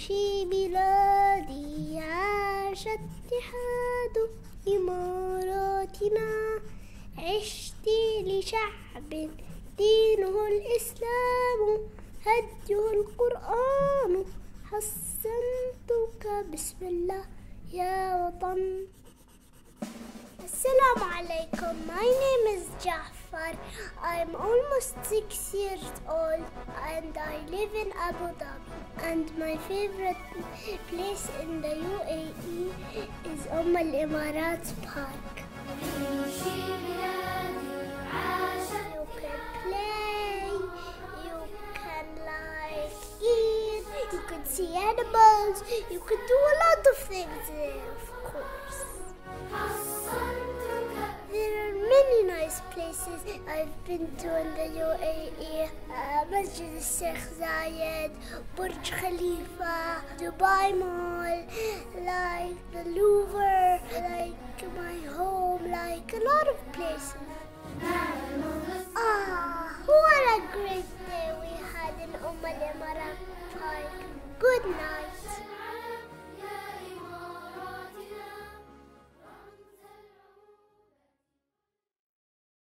أمشي بلادي عاش اتحاد إماراتنا عشت لشعب دينه الإسلام هديه القرآن حسنتك بسم الله يا وطن. Assalamu alaikum, my name is Jafar. I'm almost 6 years old and I live in Abu Dhabi. And my favorite place in the UAE is Umm Al Emarat Park. You can play, you can eat, you can see animals, you can do a lot of things there, of course. There are many nice places I've been to in the UAE. Masjid al-Sikh Zayed, Burj Khalifa, Dubai Mall, like the Louvre, like my home, like a lot of places. What a great day we had in Umm Al Emarat Park. Good night.